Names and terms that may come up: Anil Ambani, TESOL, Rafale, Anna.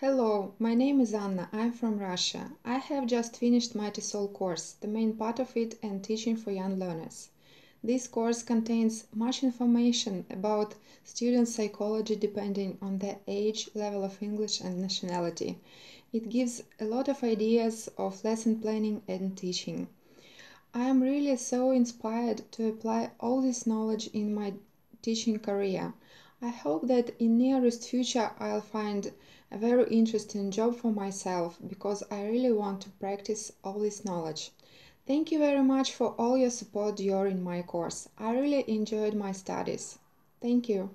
Hello, my name is Anna, I'm from Russia. I have just finished my TESOL course, the main part of it and teaching for young learners. This course contains much information about student psychology depending on their age, level of English and nationality. It gives a lot of ideas of lesson planning and teaching. I am really so inspired to apply all this knowledge in my teaching career. I hope that in nearest future I'll find a very interesting job for myself, because I really want to practice all this knowledge. Thank you very much for all your support during my course. I really enjoyed my studies. Thank you.